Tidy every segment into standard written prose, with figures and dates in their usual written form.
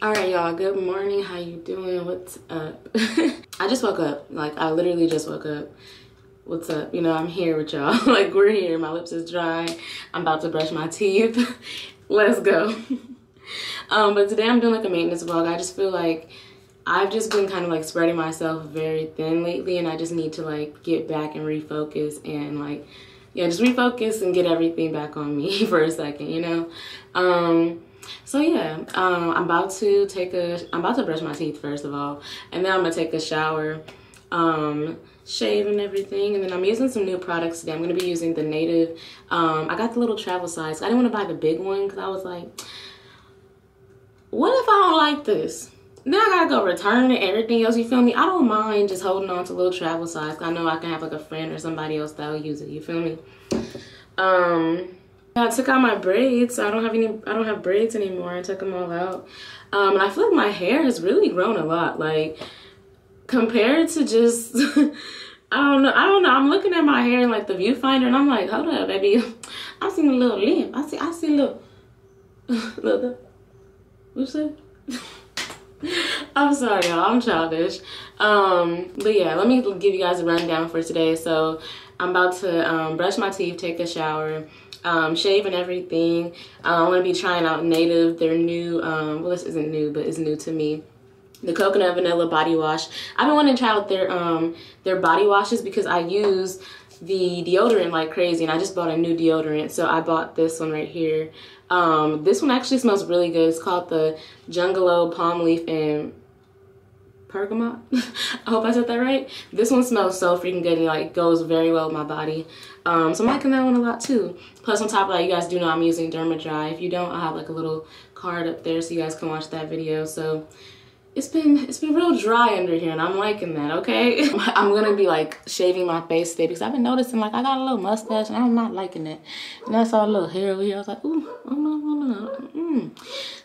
Alright y'all, good morning, how you doing, what's up? I just woke up, like I literally just woke up. What's up? You know, I'm here with y'all. Like we're here, my lips is dry, I'm about to brush my teeth. Let's go. But today I'm doing like a maintenance vlog. I just feel like I've just been kind of like spreading myself very thin lately, and I just need to like get back and refocus and like, yeah, just refocus and get everything back on me for a second, you know? So yeah, I'm about to brush my teeth first of all, and then I'm gonna take a shower, shave and everything, and then I'm using some new products today. I'm gonna be using the Native. I got the little travel size. I didn't want to buy the big one because I was like, what if I don't like this? Then I gotta go return and everything else, you feel me? I don't mind just holding on to little travel size. I know I can have like a friend or somebody else that'll use it, you feel me? I took out my braids, so I don't have braids anymore. I took them all out. And I feel like my hair has really grown a lot, like compared to just I don't know. I'm looking at my hair in like the viewfinder and I'm like, hold up, baby. I seen a little limp. I see a little look. What's that? I'm sorry y'all, I'm childish. But yeah, let me give you guys a rundown for today. So I'm about to brush my teeth, take a shower, shave and everything. I'm gonna be trying out Native, their new, well this isn't new, but it's new to me, the coconut vanilla body wash. I've been wanting to try out their body washes because I use the deodorant like crazy, and I just bought a new deodorant, so I bought this one right here. This one actually smells really good. It's called the Jungalow Palm Leaf and Bergamot. I hope I said that right. This one smells so freaking good and like goes very well with my body. So I'm liking that one a lot too. Plus on top of that, you guys do know I'm using DermaDry. If you don't, I'll have like a little card up there so you guys can watch that video. So it's been real dry under here and I'm liking that, okay? I'm gonna be like shaving my face today because I've been noticing like I got a little mustache and I'm not liking it. And I saw a little hair over here. I was like, ooh, oh no.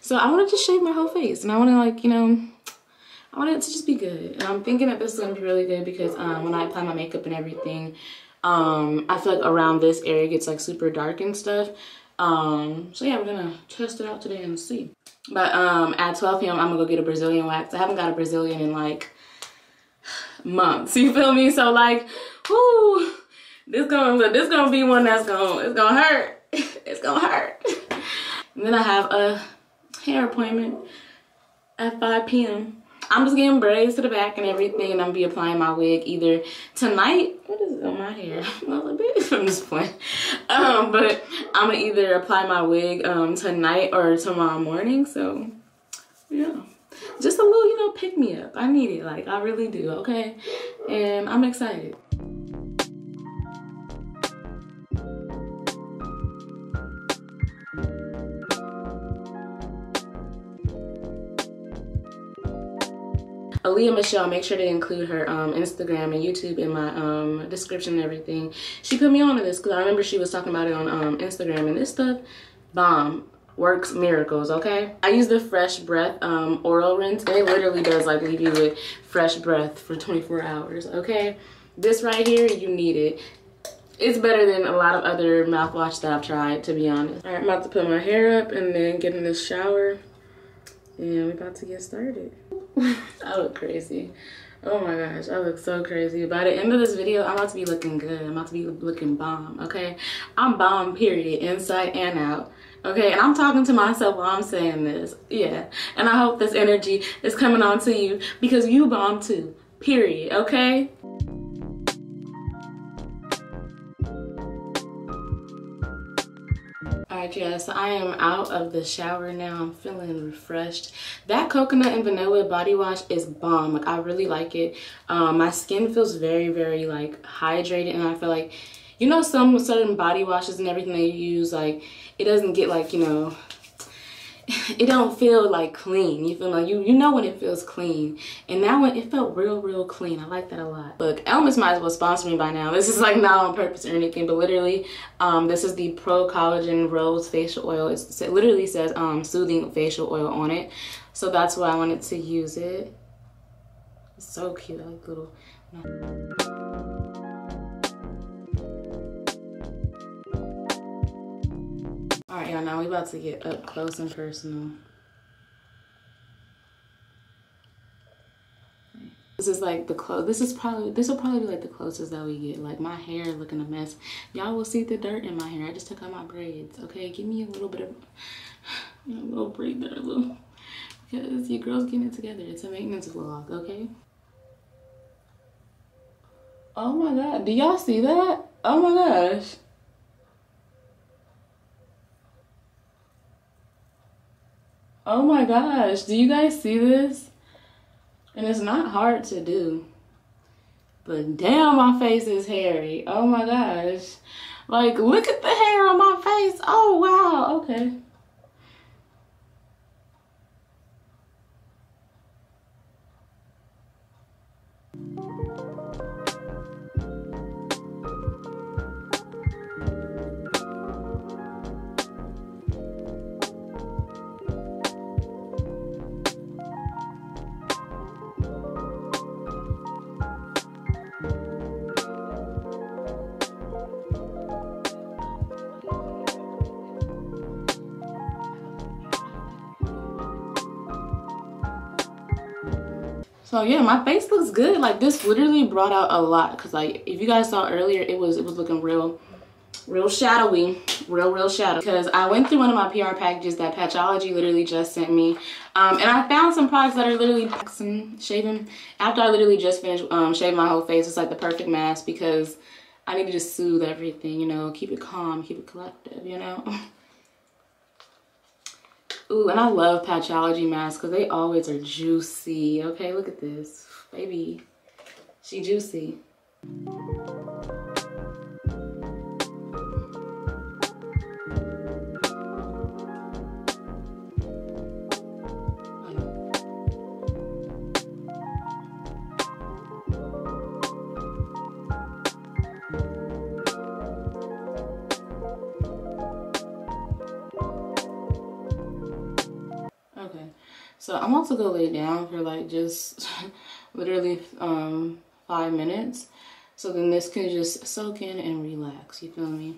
So I wanna just shave my whole face and I wanna like, you know, I want it to just be good. And I'm thinking that this is gonna be really good because when I apply my makeup and everything, I feel like around this area gets like super dark and stuff. So yeah, we're gonna test it out today and see. But at 12 p.m. I'm gonna go get a Brazilian wax. I haven't got a Brazilian in like months, you feel me? So like, whoo, this gonna be one that's it's gonna hurt. It's gonna hurt. And then I have a hair appointment at 5 p.m. I'm just getting braids to the back and everything, and I'm gonna be applying my wig either tonight. What is on my hair? A little bit. I'm just playing. But I'm gonna either apply my wig tonight or tomorrow morning. So yeah, just a little, you know, pick me up. I need it, like I really do. Okay, and I'm excited. Aaliyah Michelle, make sure to include her Instagram and YouTube in my description and everything. She put me onto this because I remember she was talking about it on Instagram, and this stuff, bomb, works miracles, okay? I use the Fresh Breath oral rinse, and it literally does like leave you with fresh breath for 24 hours, okay? This right here, you need it. It's better than a lot of other mouthwash that I've tried, to be honest. All right, I'm about to put my hair up and then get in the shower, and we're about to get started. I look crazy. Oh my gosh, I look so crazy. By the end of this video, I'm about to be looking good. I'm about to be looking bomb, okay? I'm bomb, period, inside and out, okay? And I'm talking to myself while I'm saying this, yeah. And I hope this energy is coming on to you because you bomb too, period, okay? Alright guys, so I am out of the shower now. I'm feeling refreshed. That coconut and vanilla body wash is bomb. Like I really like it. My skin feels very, very like hydrated, and I feel like, you know, some certain body washes and everything they use, like it doesn't get like, you know, it don't feel like clean. You feel like you know when it feels clean. And that one, it felt real, real clean. I like that a lot. Look, Elements might as well sponsor me by now. This is like not on purpose or anything, but literally, this is the Pro Collagen Rose Facial Oil. It literally says soothing facial oil on it. So that's why I wanted to use it. It's so cute, I like little. right, y'all, now we about to get up close and personal. This is like the close. This will probably be like the closest that we get. Like my hair looking a mess. Y'all will see the dirt in my hair. I just took out my braids. Okay, give me a little bit of a little breather, a little, because your girl's getting it together. It's a maintenance vlog, okay? Oh my God, do y'all see that? Oh my gosh. Oh my gosh, do you guys see this? And it's not hard to do, but damn, my face is hairy. Oh my gosh. Like, look at the hair on my face. Oh wow, okay. So yeah, my face looks good. Like this literally brought out a lot, because like if you guys saw earlier, it was looking real shadowy, real shadow, because I went through one of my PR packages that Patchology literally just sent me, and I found some products that are literally some shaving. After I literally just finished shaving my whole face, it's like the perfect mask, because I need to just soothe everything, you know, keep it calm, keep it collective, you know. Ooh, and I love Patchology masks because they always are juicy. Okay, look at this. Baby, she juicy. So I'm also gonna lay down for like just literally 5 minutes. So then this can just soak in and relax, you feel me?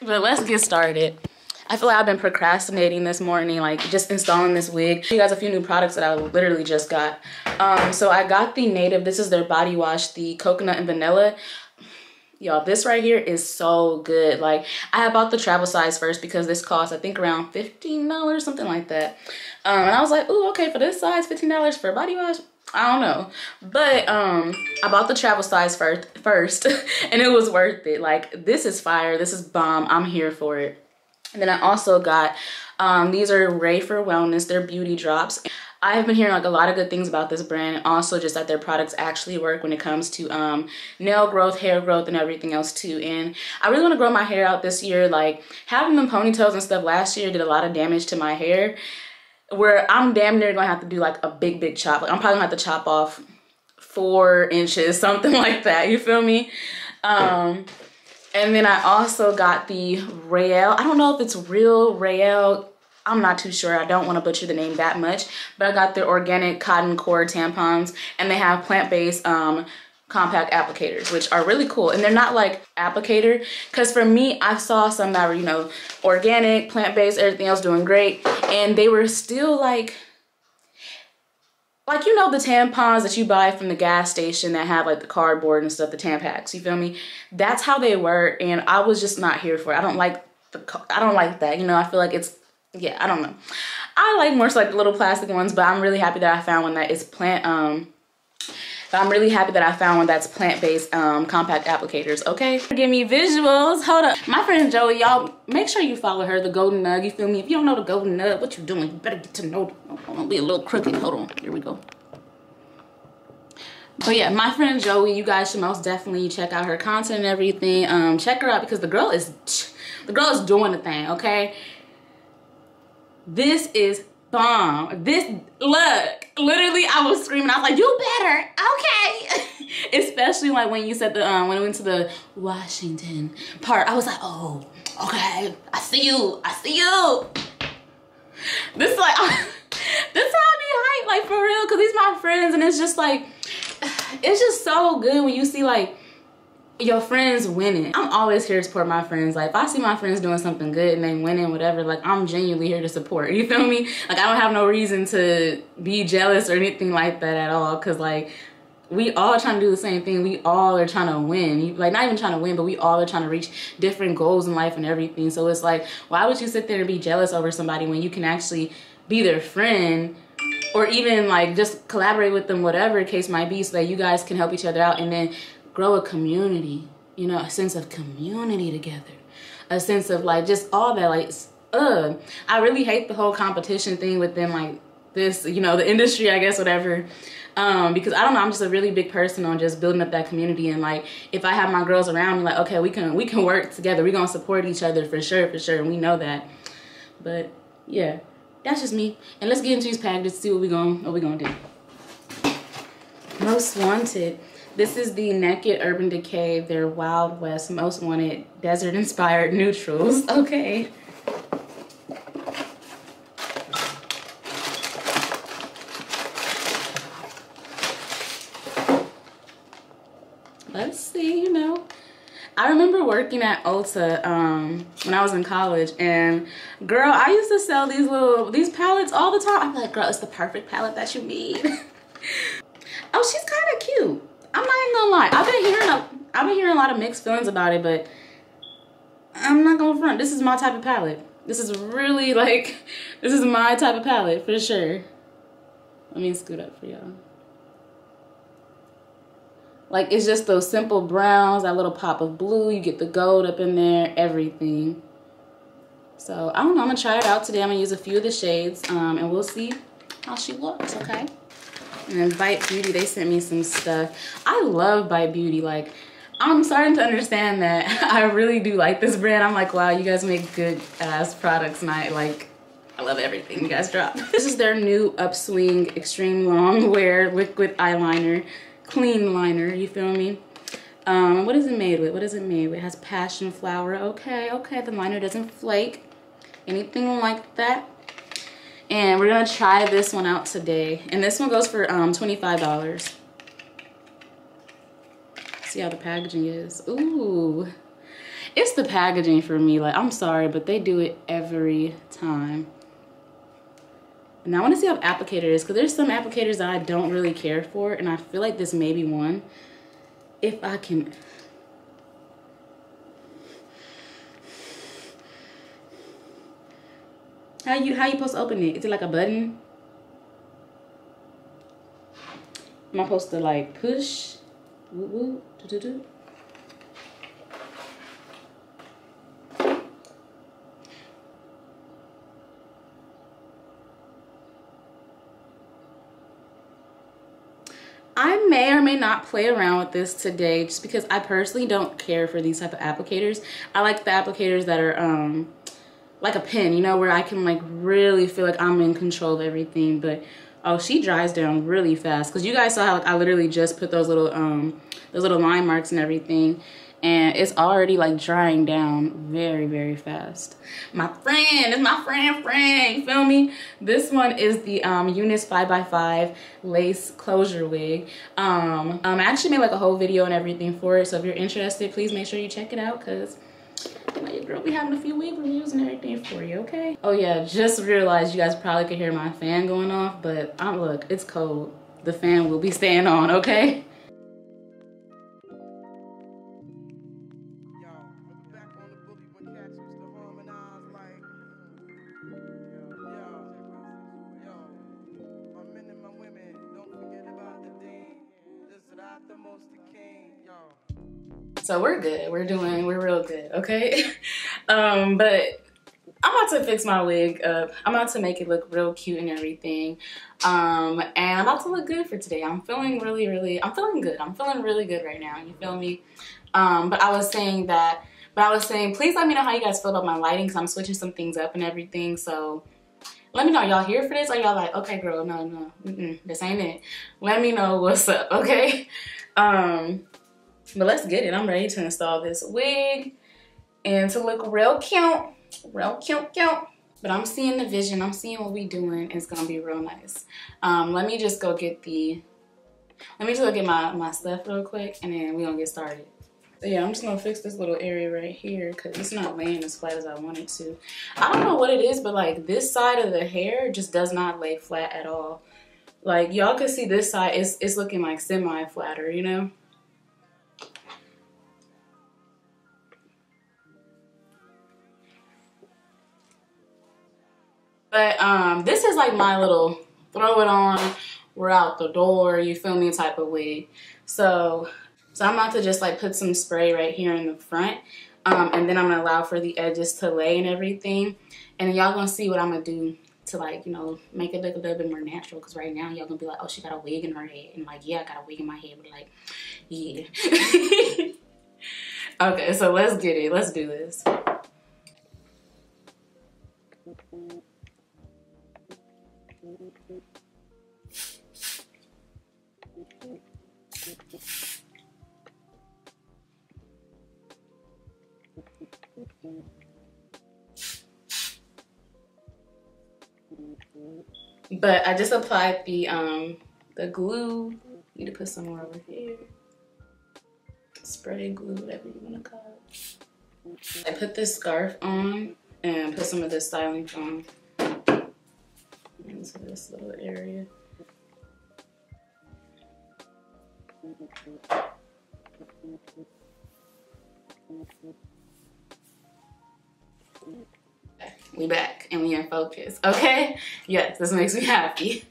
But let's get started. I feel like I've been procrastinating this morning, like just installing this wig. You guys, a few new products that I literally just got. So I got the Native, this is their body wash, the coconut and vanilla. Y'all, this right here is so good. Like, I had bought the travel size first because this cost, I think, around $15, something like that. And I was like, ooh, okay, for this size, $15 for a body wash? I don't know. But I bought the travel size first and it was worth it. Like, this is fire. This is bomb. I'm here for it. And then I also got, these are RAE for Wellness. They're beauty drops. I have been hearing like a lot of good things about this brand, and also just that their products actually work when it comes to nail growth, hair growth, and everything else too. And I really want to grow my hair out this year. Like having them ponytails and stuff last year did a lot of damage to my hair, where I'm damn near gonna have to do like a big chop. Like I'm probably gonna have to chop off 4 inches, something like that, you feel me? And then I also got the Rael, I don't know if it's real Rael, I'm not too sure. I don't want to butcher the name that much, but I got their organic cotton core tampons, and they have plant-based compact applicators, which are really cool. And they're not like applicator, because for me, I saw some that were, you know, organic, plant-based, everything else doing great. And they were still like, you know, the tampons that you buy from the gas station that have like the cardboard and stuff, the Tampax, you feel me? That's how they were. And I was just not here for it. I don't like that. You know, I feel like it's, yeah, I don't know. I like more so like the little plastic ones, but I'm really happy that I found one that is plant-based compact applicators, okay? Give me visuals, hold up. My friend Joey, y'all, make sure you follow her, the Golden Nug, you feel me? If you don't know the Golden Nug, what you doing? You better get to know, I'm gonna be a little crooked, hold on, here we go. But yeah, my friend Joey, you guys should most definitely check out her content and everything. Check her out, because the girl is doing the thing, okay? This is bomb. This, look, literally I was screaming. I was like, you better, okay. Especially like when you said the, when it went to the Washington part, I was like, oh, okay. I see you, I see you. This is like, this is how I be hyped, like for real, cause these my friends, and it's just like, it's just so good when you see like your friends winning. I'm always here to support my friends. Like, if I see my friends doing something good and they winning, whatever, like, I'm genuinely here to support. You feel me? Like, I don't have no reason to be jealous or anything like that at all, because, like, we all trying to do the same thing. We all are trying to win. Like, not even trying to win, but we all are trying to reach different goals in life and everything. So it's like, why would you sit there and be jealous over somebody when you can actually be their friend, or even, like, just collaborate with them, whatever the case might be, so that you guys can help each other out and then grow a community, you know, a sense of community together, a sense of, like, just all that. Like, I really hate the whole competition thing within, like, this, you know, the industry, I guess, whatever, because I don't know, I'm just a really big person on just building up that community. And, like, if I have my girls around me, like, okay, we can work together, we're gonna support each other for sure, and we know that. But yeah, that's just me. And let's get into these packages, see what we gonna do. Most wanted. This is the Naked Urban Decay, their Wild West Most Wanted Desert Inspired Neutrals. Okay. Let's see, you know. I remember working at Ulta when I was in college, and girl, I used to sell these palettes all the time. I'm like, girl, it's the perfect palette that you need. Oh, she's kind of cute. I'm not even gonna lie. I've been hearing a lot of mixed feelings about it, but I'm not gonna front. This is my type of palette. This is really, like, this is my type of palette for sure. Let me scoot up for y'all. Like, it's just those simple browns, that little pop of blue. You get the gold up in there, everything. So I don't know. I'm gonna try it out today. I'm gonna use a few of the shades, and we'll see how she looks. Okay. And then Bite Beauty, they sent me some stuff. I love Bite Beauty. Like, I'm starting to understand that I really do like this brand. I'm like, wow, you guys make good ass products, and I love everything you guys drop. This is their new Upswing Extreme Long Wear Liquid Eyeliner, Clean Liner, you feel me? What is it made with? What is it made with? It has passion flower. Okay, the liner doesn't flake, anything like that. And we're gonna try this one out today. And this one goes for $25. See how the packaging is. Ooh, it's the packaging for me. Like, I'm sorry, but they do it every time. And I wanna see how the applicator is, because there's some applicators that I don't really care for, and I feel like this may be one. If I can. How you supposed to open it? Is it like a button? Am I supposed to, like, push? Woo woo do do do. I may or may not play around with this today, just because I personally don't care for these type of applicators. I like the applicators that are like a pen, you know, where I can, like, really feel like I'm in control of everything. But oh, she dries down really fast, because you guys saw how, like, I literally just put those little line marks and everything, and it's already, like, drying down very, very fast. My friend, it's my friend, you feel me? This one is the Unice 5x5 Lace Closure Wig. I actually made, like, a whole video and everything for it, so if you're interested, please make sure you check it out, because girl, we having a few wig reviews and everything for you, okay? Oh yeah, just realized you guys probably could hear my fan going off, but look, it's cold. The fan will be staying on, okay? So we're good. We're real good, okay? But I'm about to fix my wig up. I'm about to make it look real cute and everything. And I'm about to look good for today. I'm feeling really good. I'm feeling really good right now, you feel me? But I was saying, please let me know how you guys feel about my lighting, because I'm switching some things up and everything. So let me know, y'all here for this? Or y'all like, okay, girl, no, this ain't it. Let me know what's up, okay? But let's get it. I'm ready to install this wig and to look real cute. But I'm seeing the vision. I'm seeing what we doing. It's gonna be real nice. Let me just go get my stuff real quick, and then we're gonna get started. So yeah, I'm just gonna fix this little area right here because it's not laying as flat as I want it to. I don't know what it is, but like this side of the hair just does not lay flat at all. Like y'all can see this side, it's looking like semi-flatter, you know? But this is like my little throw it on, we're out the door, you feel me, type of wig. So I'm about to just like put some spray right here in the front, and then I'm gonna allow for the edges to lay and everything. And then y'all gonna see what I'm gonna do to, like, you know, make it look a little bit more natural. Cause right now y'all gonna be like, oh, she got a wig in her head, and like, yeah, I got a wig in my head, but like, yeah. Okay, so let's get it. Let's do this. But I just applied the glue. Need to put some more over here. Spray glue, whatever you want to call it. I put this scarf on and put some of this styling foam into this little area. We back and we in focus. Okay, yes, this makes me happy.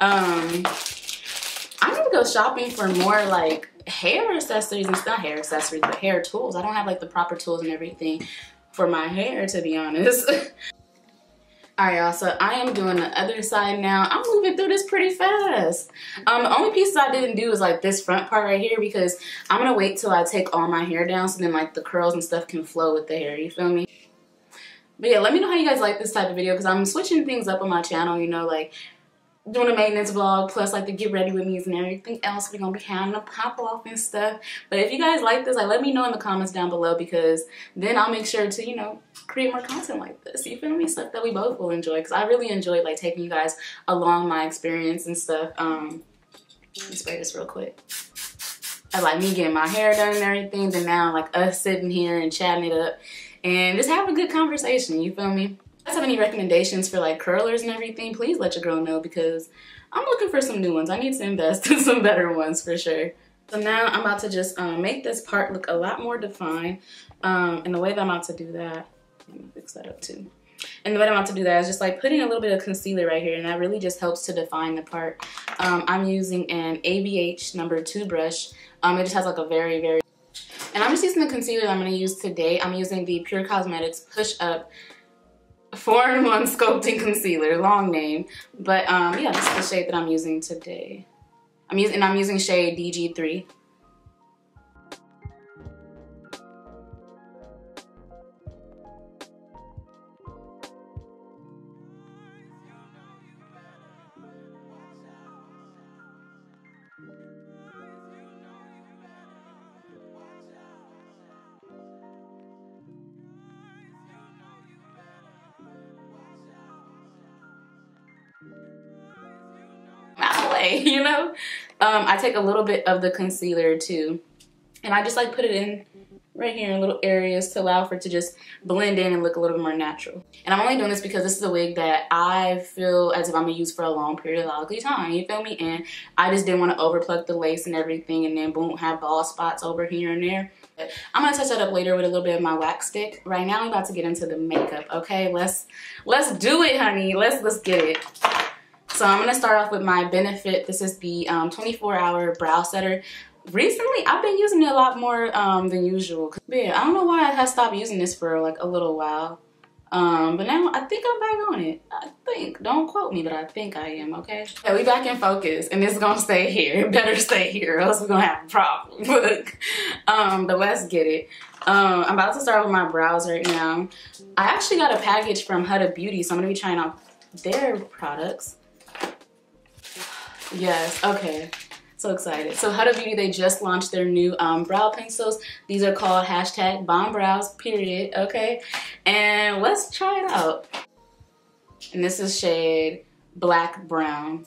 I need to go shopping for more like hair accessories and stuff. Hair accessories, but hair tools. I don't have like the proper tools and everything for my hair, to be honest. All right, y'all, so I am doing the other side now. I'm moving through this pretty fast. The only piece I didn't do is like this front part right here, because I'm gonna wait till I take all my hair down, so then like the curls and stuff can flow with the hair, you feel me? But yeah, let me know how you guys like this type of video, because I'm switching things up on my channel, you know, like doing a maintenance vlog, plus like the get ready with me's and everything else we're gonna be having a pop off and stuff. But if you guys like this, like, let me know in the comments down below, because then I'll make sure to, you know, create more content like this, you feel me? Stuff that we both will enjoy, because I really enjoyed like taking you guys along my experience and stuff. Let me spray this real quick. I like me getting my hair done and everything, then now like us sitting here and chatting it up and just have a good conversation, you feel me? If you guys have any recommendations for like curlers and everything, please let your girl know, because I'm looking for some new ones. I need to invest in some better ones for sure. So now I'm about to just make this part look a lot more defined, and the way that I'm about to do that, let me fix that up too. And the way I'm about to do that is just like putting a little bit of concealer right here, and that really just helps to define the part. I'm using an ABH number 2 brush. It just has like a very. And I'm just using the concealer that I'm going to use today. I'm using the PUR Cosmetics Push Up 4-in-1 Sculpting Concealer, long name, but yeah, this is the shade that I'm using today. I'm using shade DG3. You know, I take a little bit of the concealer too, and I just like put it in right here in little areas to allow for it to just blend in and look a little bit more natural. And I'm only doing this because this is a wig that I feel as if I'm gonna use for a long period of time, you feel me? And I just didn't want to overplug the lace and everything, and then boom, have bald spots over here and there. But I'm gonna touch that up later with a little bit of my wax stick. Right now I'm about to get into the makeup. Okay, let's do it, honey. Let's get it. So I'm going to start off with my Benefit. This is the 24-hour brow setter. Recently, I've been using it a lot more than usual. But yeah, I don't know why I have stopped using this for like a little while. But now I think I'm back on it. I think. Don't quote me, but I think I am, okay? Yeah, we back in focus, and it's going to stay here. It better stay here, or else we're going to have a problem. Look, but let's get it. I'm about to start with my brows right now. I actually got a package from Huda Beauty, so I'm going to be trying out their products. Yes, okay, so excited. So Huda Beauty, they just launched their new brow pencils. These are called hashtag bomb brows, period, okay? And let's try it out. And this is shade black brown.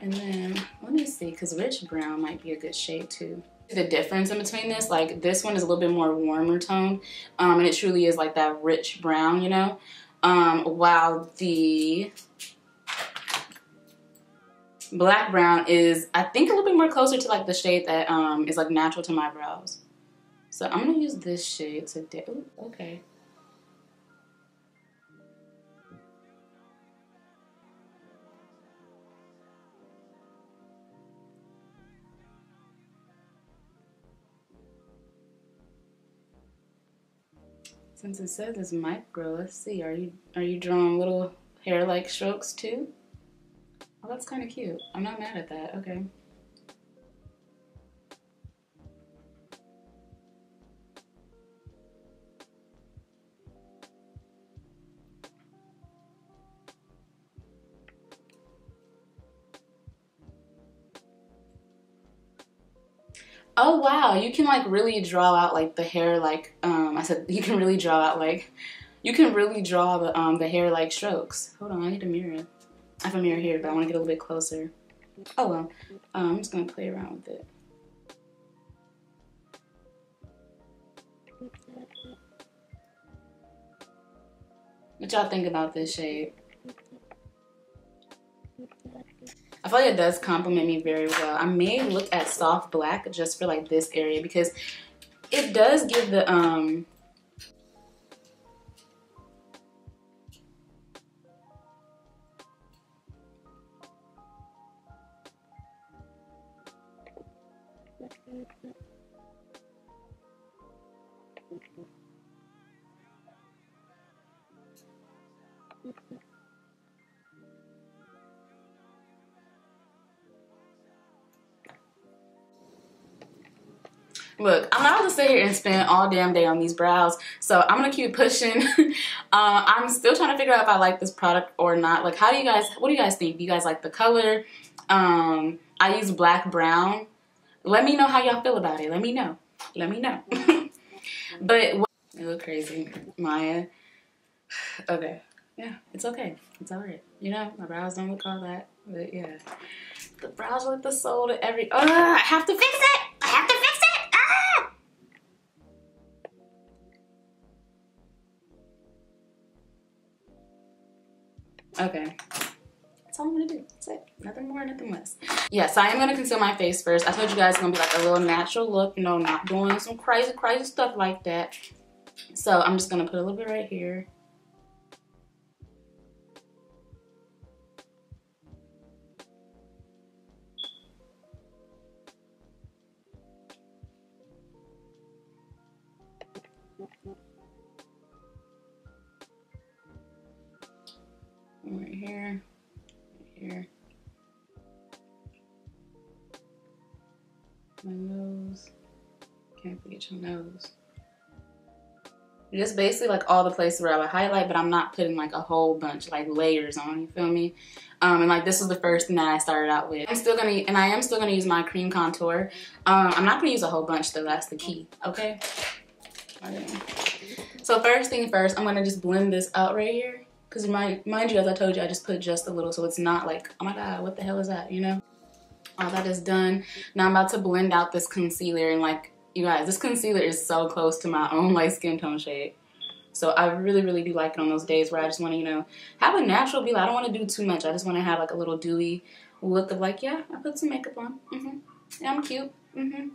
And then, let me see, because rich brown might be a good shade too. the difference in between this. Like, this one is a little bit more warmer tone, and it truly is like that rich brown, you know, while the black brown is, I think, a little bit more closer to like the shade that is like natural to my brows. So I'm gonna use this shade today. Ooh, okay. Since it says it's micro, let's see. Are you drawing little hair-like strokes too? Oh, that's kind of cute. I'm not mad at that. Okay. Oh wow, you can like really draw out like the hair like I said you can really draw out like you can really draw the hair like strokes. Hold on, I need a mirror. I have a mirror here, but I want to get a little bit closer. Oh well, I'm just gonna play around with it. What y'all think about this shade? I feel like it does complement me very well. I may look at soft black just for like this area because it does give the Look, I'm not gonna sit here and spend all damn day on these brows, so I'm gonna keep pushing. I'm still trying to figure out if I like this product or not. Like, how do you guys, what do you guys think? Do you guys like the color? I use black brown. Let me know how y'all feel about it. Let me know. Let me know. But what, you look crazy, Maya. Okay. Yeah, it's okay. It's alright. You know, my brows don't look all that, but yeah. The brows look the soul to every, I have to fix it! I have to fix it! Okay, that's all I'm gonna do, that's it. Nothing more, nothing less. Yeah, so I am gonna conceal my face first. I told you guys it's gonna be like a little natural look, you know, not doing some crazy, crazy stuff like that. So I'm just gonna put a little bit right here. Right here, right here, my nose, can't forget your nose. Just basically like all the places where I would highlight, but I'm not putting like a whole bunch, like layers on, you feel me? And like this was the first thing that I started out with. I am still gonna use my cream contour. I'm not gonna use a whole bunch though, that's the key, okay? All right. So first thing first, I'm gonna just blend this out right here. Because mind you, as I told you, I just put just a little, so it's not like, oh my god, what the hell is that, you know? All that is done. Now I'm about to blend out this concealer, and like, you guys, this concealer is so close to my own light skin tone shade. So I really, really do like it on those days where I just want to, you know, have a natural be. Like, I don't want to do too much. I just want to have like a little dewy look of like, yeah, I put some makeup on. Mm-hmm. Yeah, I'm cute. Mm-hmm.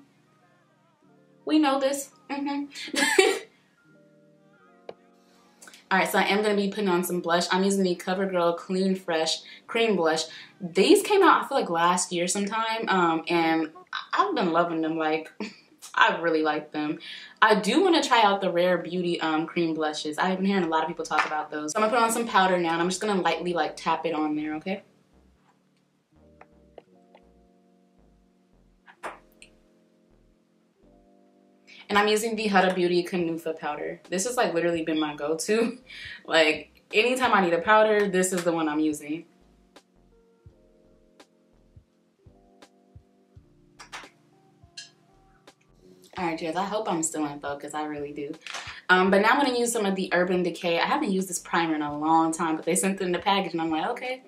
We know this. Mm-hmm. Alright, so I am going to be putting on some blush. I'm using the CoverGirl Clean Fresh Cream Blush. These came out, I feel like, last year sometime, and I've been loving them. Like, I really like them. I do want to try out the Rare Beauty cream blushes. I've been hearing a lot of people talk about those. So I'm going to put on some powder now, and I'm just going to lightly, like, tap it on there, okay? And I'm using the Huda Beauty Canufa powder. This has like literally been my go-to. Like anytime I need a powder, this is the one I'm using. All right, guys, I hope I'm still in focus. I really do. But now I'm gonna use some of the Urban Decay. I haven't used this primer in a long time, but they sent it in the package and I'm like, okay,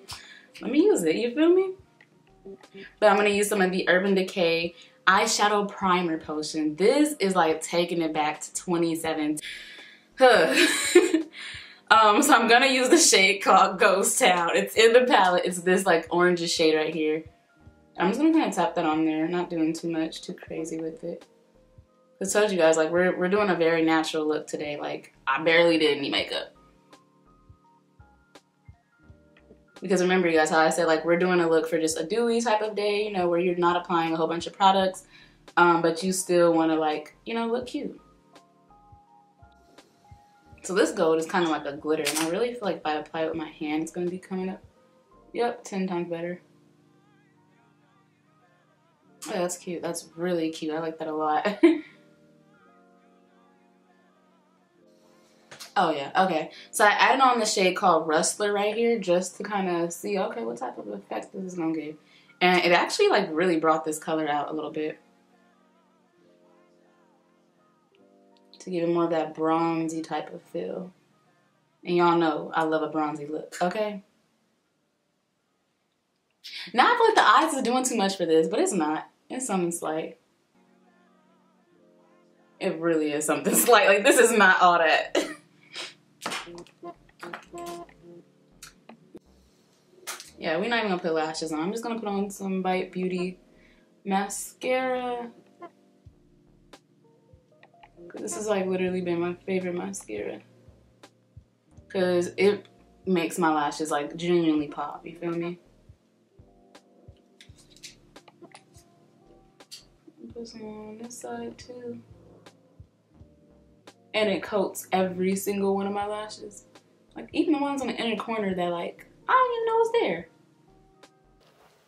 let me use it, you feel me? But I'm gonna use some of the Urban Decay eyeshadow primer potion. This is like taking it back to 2017. So I'm gonna use the shade called Ghost Town. It's in the palette. It's this like orangish shade right here. I'm just gonna kind of tap that on there. Not doing too much, too crazy with it. I told you guys, like we're doing a very natural look today. Like I barely did any makeup. Because remember you guys how I said like we're doing a look for just a dewy type of day, you know, where you're not applying a whole bunch of products, but you still want to like, you know, look cute. So this gold is kind of like a glitter, and I really feel like if I apply it with my hand, it's going to be coming up, yep, 10 times better. Oh, that's cute. That's really cute. I like that a lot. Oh yeah, okay. So I added on the shade called Rustler right here just to kind of see, okay, what type of effect this is gonna give. And it actually like really brought this color out a little bit. To give it more of that bronzy type of feel. And y'all know I love a bronzy look, okay? Now I feel like the eyes is doing too much for this, but it's not. It's something slight. It really is something slight. Like this is not all that. Yeah, we're not even gonna put lashes on. I'm just gonna put on some Bite Beauty mascara. This has like literally been my favorite mascara. Cause it makes my lashes like genuinely pop, you feel me? Put some on this side too. And it coats every single one of my lashes. Like even the ones on the inner corner that like, I don't even know it's there.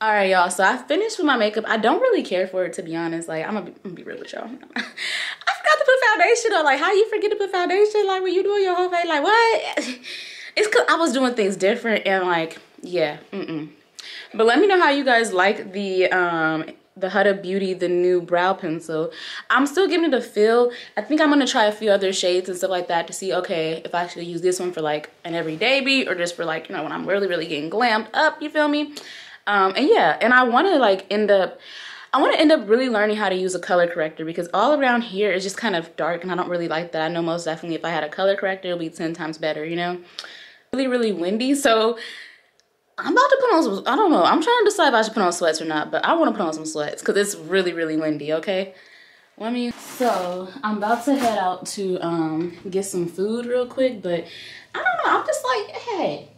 All right, y'all, so I finished with my makeup. I don't really care for it, to be honest. Like, I'm gonna be real with y'all. I forgot to put foundation on. Like, how you forget to put foundation? Like, when you doing your whole face, like, what? It's cause I was doing things different and like, yeah, But let me know how you guys like the Huda Beauty, the new brow pencil. I'm still giving it a feel. I think I'm gonna try a few other shades and stuff like that to see, okay, if I should use this one for like an everyday beat or just for like, you know, when I'm really, really getting glammed up, you feel me? And yeah, and I wanna like end up really learning how to use a color corrector because all around here is just kind of dark and I don't really like that. I know most definitely if I had a color corrector, it'll be 10 times better, you know? Really, really windy, so I'm about to put on some, I don't know, I'm trying to decide if I should put on sweats or not, but I want to put on some sweats because it's really, really windy, okay? Let me, so I'm about to head out to get some food real quick, but I don't know, I'm just like, hey,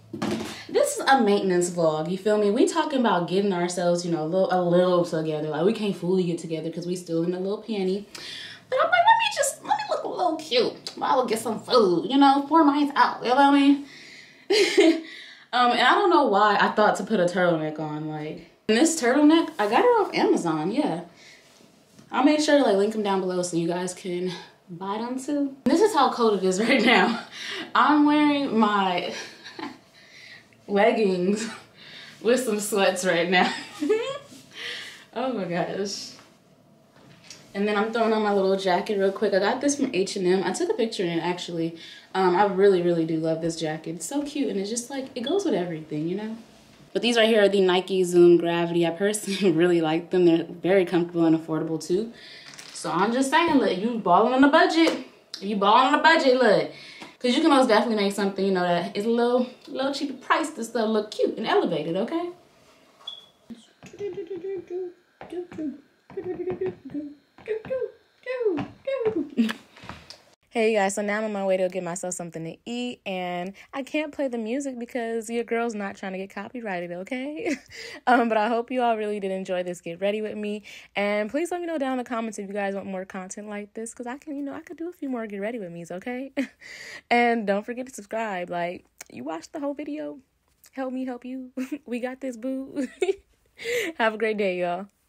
this is a maintenance vlog, you feel me? We talking about getting ourselves, you know, a little together, like we can't fully get together because we still in a little panty, but I'm like, let me look a little cute while I will get some food, you know, 4 months out, you know what I mean? And I don't know why I thought to put a turtleneck on, like. And this turtleneck, I got it off Amazon, yeah. I'll make sure to like link them down below so you guys can buy them too. This is how cold it is right now. I'm wearing my leggings with some sweats right now. Oh my gosh. And then I'm throwing on my little jacket real quick. I got this from H&M. I took a picture in it actually. I really, really do love this jacket. It's so cute and it's just like, it goes with everything, you know? But these right here are the Nike Zoom Gravity. I personally really like them. They're very comfortable and affordable too. So I'm just saying, look, you balling on a budget. You balling on a budget, look. Cause you can most definitely make something, you know, that is a little cheaper priced to still look cute and elevated, okay? Hey you guys, so now I'm on my way to get myself something to eat and I can't play the music because your girl's not trying to get copyrighted, okay? But I hope you all really did enjoy this Get Ready With Me and please let me know down in the comments if you guys want more content like this because I can, you know, I could do a few more Get Ready With Me's, okay? And don't forget to subscribe, like you watched the whole video. Help me help you. We got this, boo. Have a great day, y'all.